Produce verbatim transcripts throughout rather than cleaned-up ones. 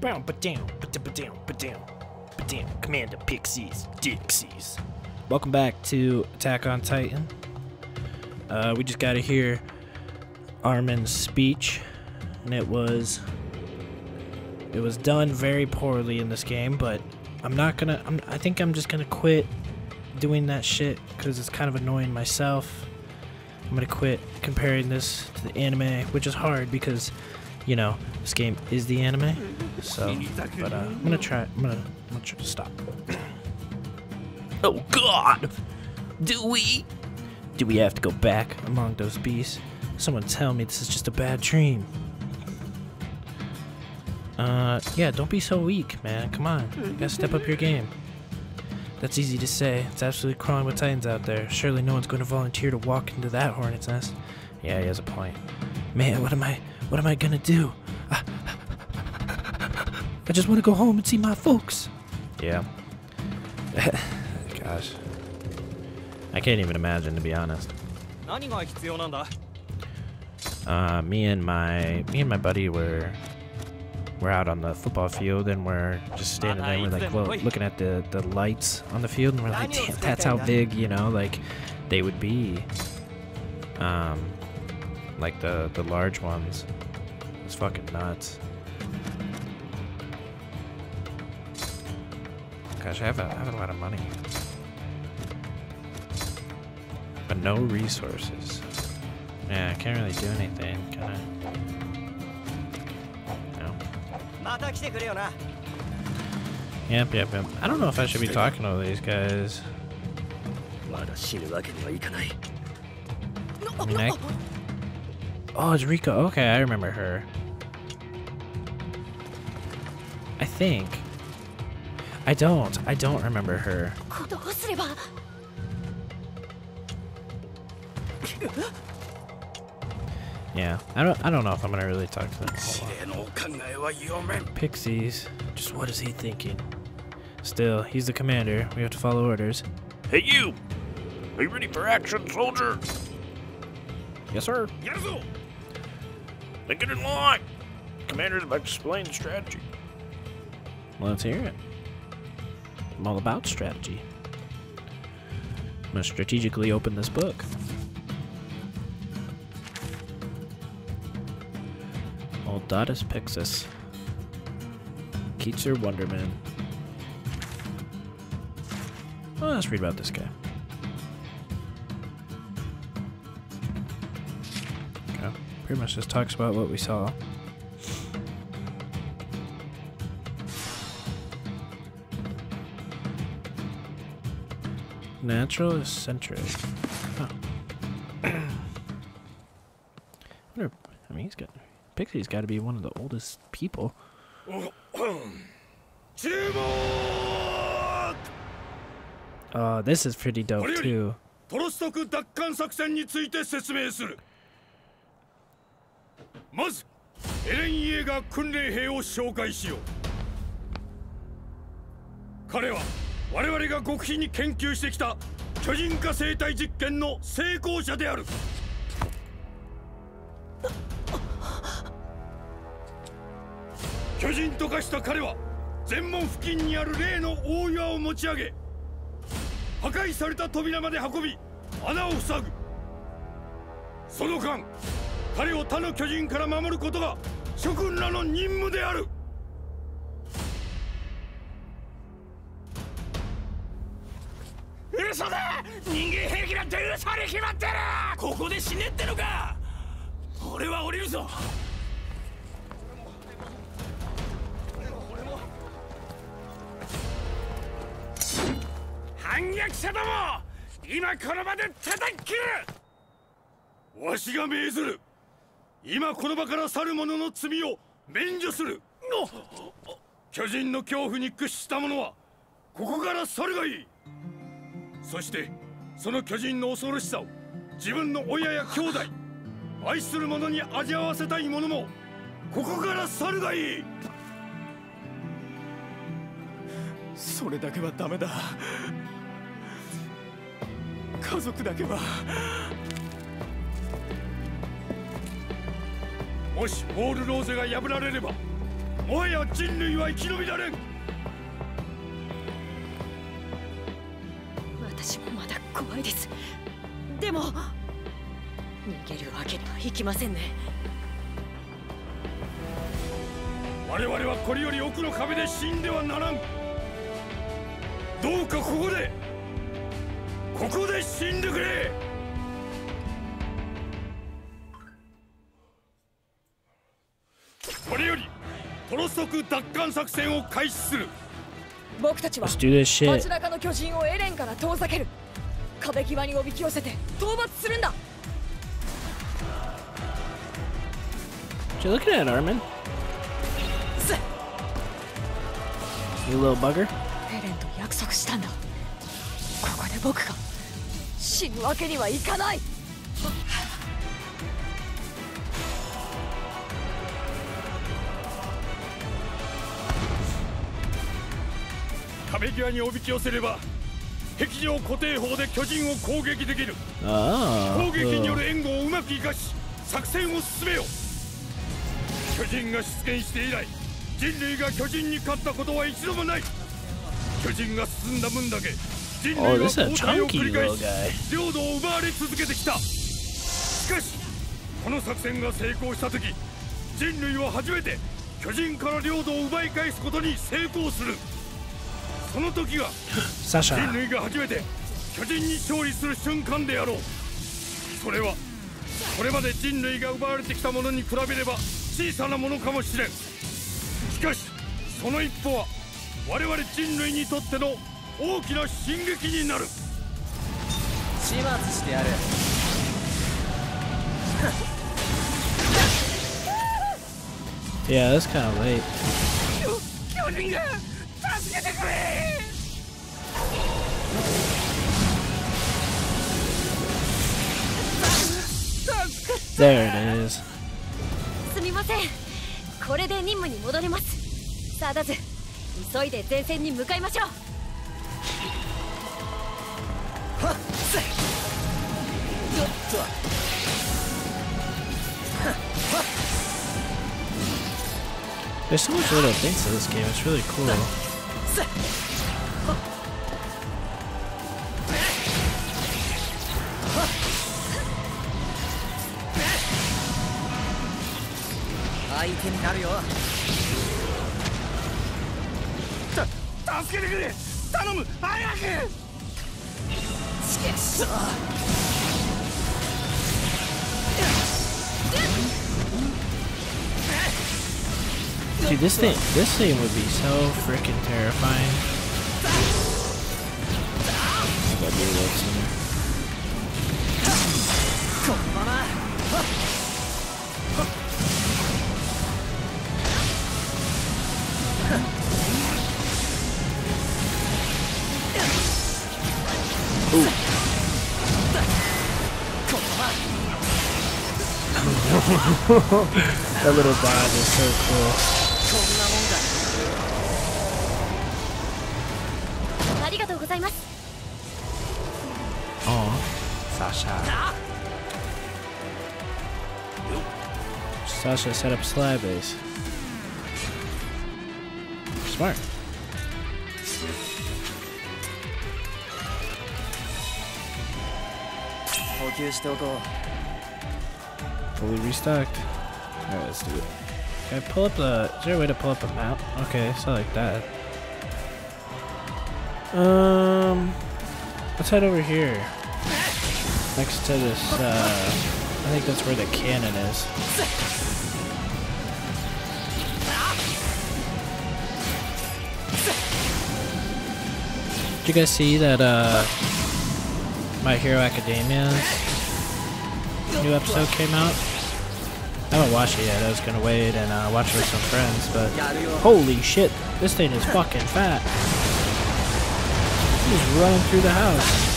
Brown, but down, but down, but down, but down. Commander Pixies, Dixies. Welcome back to Attack on Titan. Uh, we just got to hear Armin's speech, and it was it was done very poorly in this game. But I'm not gonna. I'm, I think I'm just gonna quit doing that shit because it's kind of annoying myself. I'm gonna quit comparing this to the anime, which is hard because, you know, this game is the anime. So, but uh, I'm gonna try. I'm gonna, I'm gonna try to stop. Oh God! Do we? Do we have to go back among those beasts? Someone tell me this is just a bad dream. Uh, yeah, don't be so weak, man. Come on, you gotta step up your game. That's easy to say. It's absolutely crawling with titans out there. Surely no one's going to volunteer to walk into that hornet's nest. Yeah, he has a point. Man, what am I? What am I gonna do? I just want to go home and see my folks. Yeah. Gosh. I can't even imagine, to be honest. Uh, me and my me and my buddy were we're out on the football field, and we're just standing there. We're like, well, looking at the the lights on the field, and we're like, damn, that's how big, you know, like they would be. Um, like the the large ones. It's fucking nuts. Gosh, I have a, I have a lot of money. But no resources. Yeah, I can't really do anything, can I? No. Yep, yep, yep. I don't know if I should be talking to all these guys. I mean, I... Oh, it's Riko. Okay, I remember her. I think. I don't. I don't remember her. Yeah, I don't. I don't know if I'm gonna really talk to them. Pixies. Just what is he thinking? Still, he's the commander. We have to follow orders. Hey, you! Are you ready for action, soldier? Yes, sir. Yes, sir. Then get in line. Commander's about to explain the strategy. Well, let's hear it. I'm all about strategy. I'm gonna strategically open this book. Aldatus Pixis. Keeps her Wonderman. Well, let's read about this guy. Okay. Pretty much just talks about what we saw. Natural eccentric. Huh. I wonder, I mean, he's got. Pixie's got to be one of the oldest people. Uh, this is pretty dope too. Let's do this shit. What you looking at, Armin? You little bugger. Oh. 巨人が出現して以来、人類が巨人に勝ったことは一度もない。巨人が進んだ分だけ、人類は交代を繰り返し、領土を奪われ続けてきた。しかし、この作戦が成功した時、人類は初めて巨人から領土を奪い返すことに成功する。その時が人類が初めて巨人に勝利する瞬間であろう。それはこれまで人類が奪われてきたものに比べれば 小さなものかもしれん。しかし、その一歩は我々人類にとっての大きな進撃になる。始末してやる。Yeah, that's kind of late. 巨人が助けてくれ。There it is. すみません。これで任務に戻れます。さあ、だず、急いで前線に向かいましょう。はっ。どっと。はっ。There's so much little things in this game. It's really cool. Dude, this thing, this thing would be so freaking terrifying. I got bullets in there. That little bot is so cool. Oh, Sasha. Sasha set up Sly Base. Smart. Okay, still go. Fully restocked. Alright, let's do it. Can I pull up the... Is there a way to pull up a map? Okay, it's not like that. Um... Let's head over here. Next to this, uh... I think that's where the cannon is. Did you guys see that, uh... My Hero Academia's new episode came out? I haven't watched it yet. I was gonna wait and uh, watch it with some friends, but holy shit, this thing is fucking fat. He's running through the house.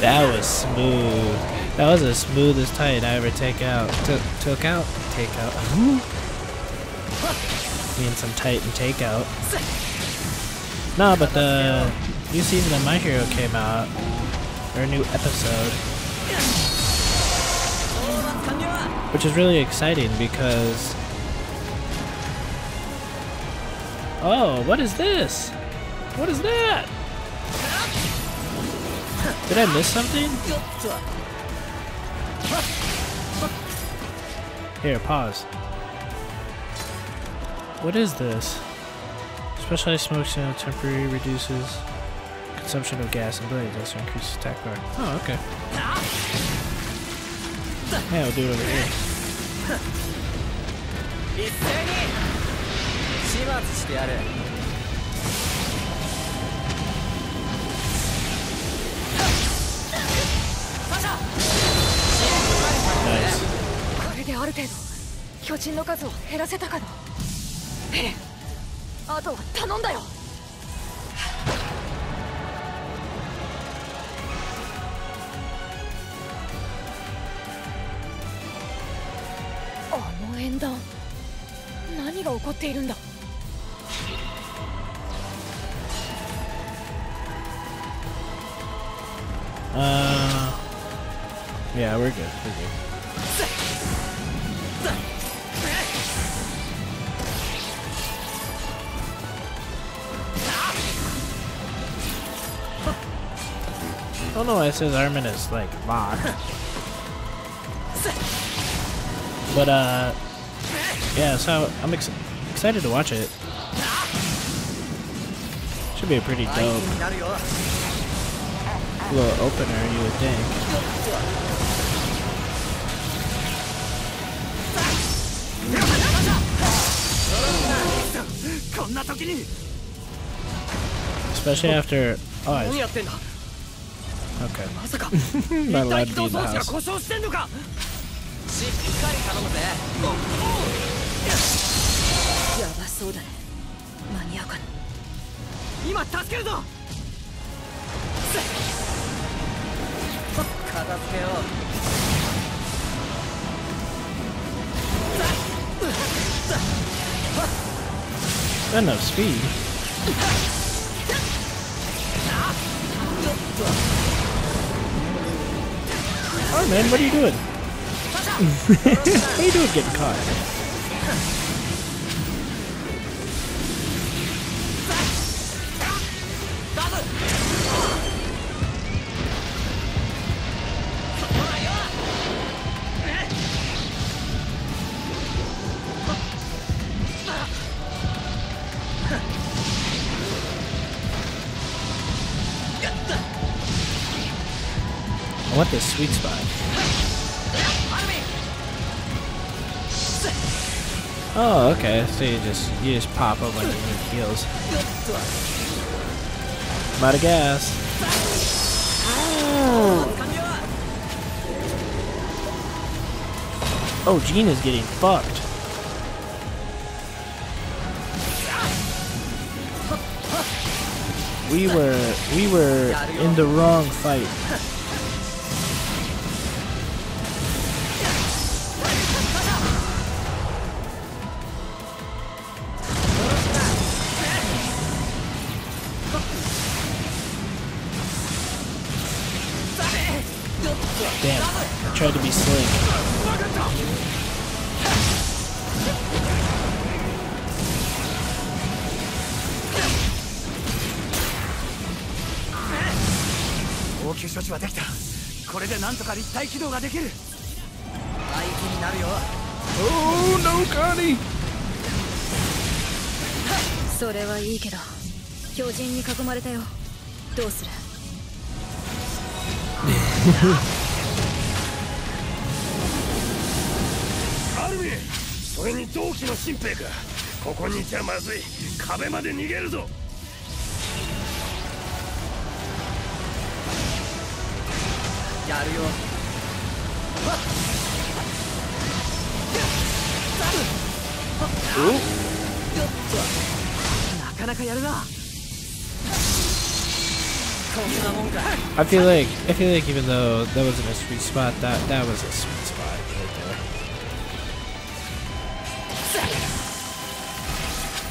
That was smooth. That was the smoothest Titan I ever take out. Took took out? Take out. Being some Titan takeout. No, but the new season of My Hero came out. Or a new episode. Which is really exciting because... Oh, what is this? What is that? Did I miss something? Here, pause. What is this? Specialized smoke signal temporarily reduces consumption of gas and blades, also increases attack power. Oh, okay. Yeah, we'll do it over here. Nice. Uh, yeah, we're good. We're good. I don't know why it says Armin is like locked. But uh yeah, so I'm ex excited to watch it. Should be a pretty dope little opener, you would think. Especially after oh I okay. Not allowed to be in the house. Not enough speed. Oh man, what are you doing? What are you doing getting caught? I want this sweet spot. Oh, okay. So you just you just pop up when you need heals. I'm out of gas. Oh, oh Jean is getting fucked. We were we were in the wrong fight. Damn, I tried to be slick. Oh no, Connie! Oh. I feel like I feel like even though that wasn't a sweet spot, that that was a sweet spot right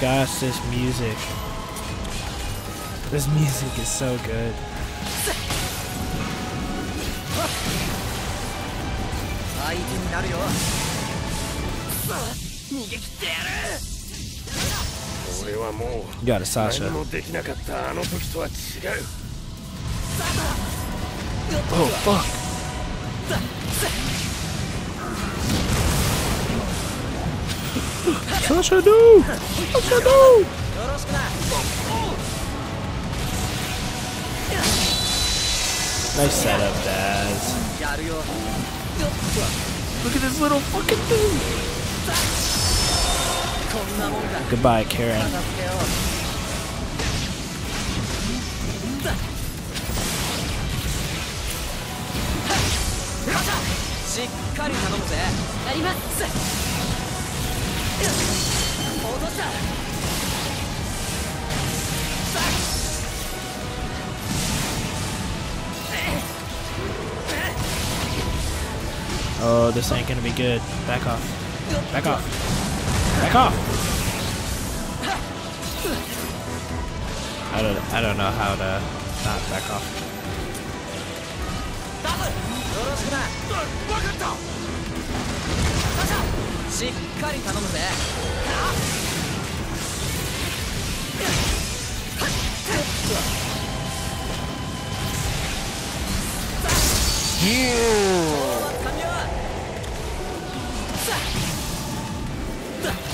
Gosh, this music. This music is so good. You got a Sasha. Oh, fuck. Sasha, no! Sasha, no! Nice setup, Daz. Look at this little fucking thing! Goodbye, Karen. Oh, this ain't gonna be good. Back off. Back off. Back off. I don't I don't know how to not back off.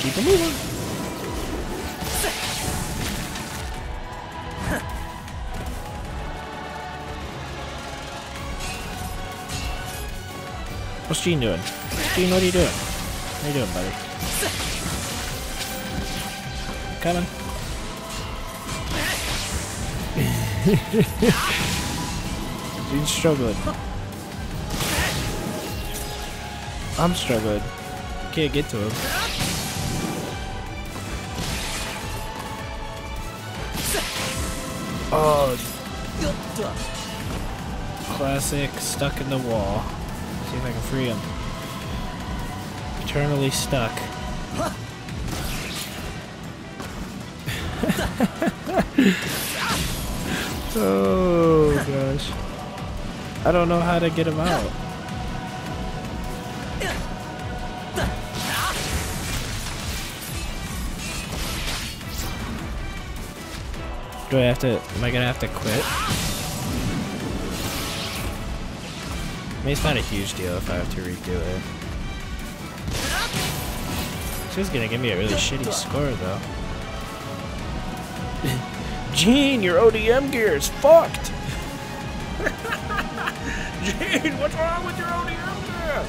Keep it moving. What's Jean doing? Jean, what are you doing? What are you doing, buddy? Coming. Jean's struggling. I'm struggling. Can't get to him. Oh. Classic, stuck in the wall. See if I can free him. Eternally stuck. Oh gosh. I don't know how to get him out. Do I have to, am I gonna have to quit? I mean, it's not a huge deal if I have to redo it. She's gonna give me a really shitty score, though. Jean, your O D M gear is fucked! Jean, what's wrong with your O D M gear?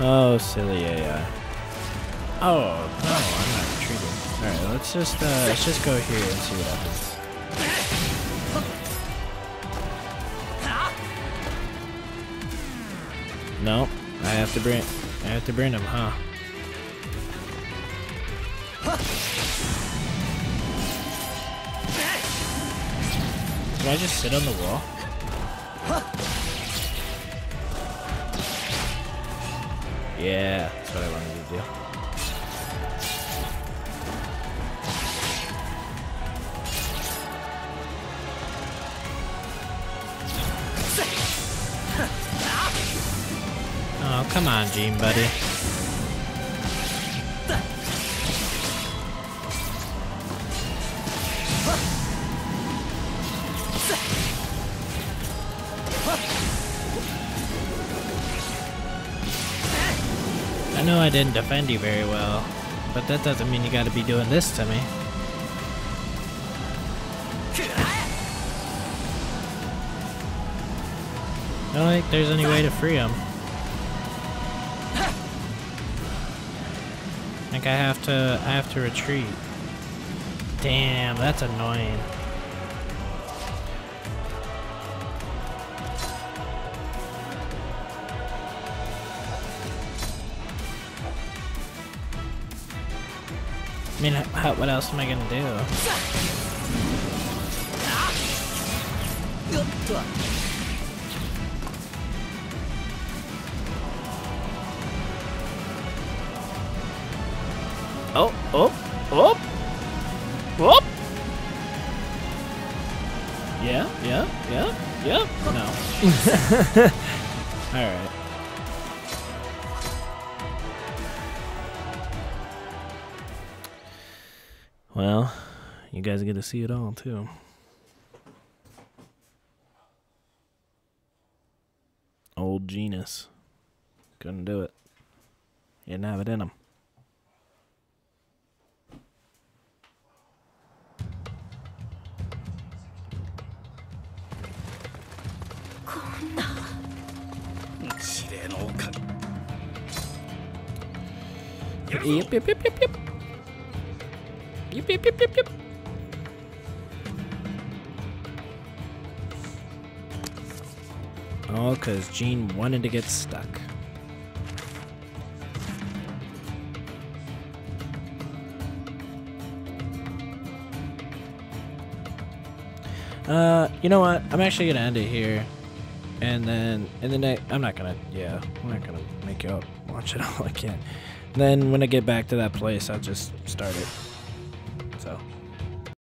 Oh, silly A I. Oh, no, I'm not. Alright, let's just uh, let's just go here and see what happens. No, I have to bring I have to bring him, huh? Can I just sit on the wall? Yeah, that's what I wanted to do. Oh, come on, Jean, buddy. I know I didn't defend you very well. But that doesn't mean you gotta be doing this to me. I don't think there's any way to free him. I think I have to, I have to retreat. Damn, that's annoying. I mean, how, what else am I gonna do? Oh, oh, oh, oh! Yeah, yeah, yeah, yeah. No. All right. Well, you guys get to see it all, too. Old genius. Couldn't do it. He didn't have it in him. Yep, yep, yep, yep, yep. Yip, yip, yip, yip, yip. Oh, because Jean wanted to get stuck. Uh, you know what? I'm actually gonna end it here, and then in the next, I'm not gonna. Yeah, I'm not gonna make you up watch it all again. Then when I get back to that place, I'll just start it. So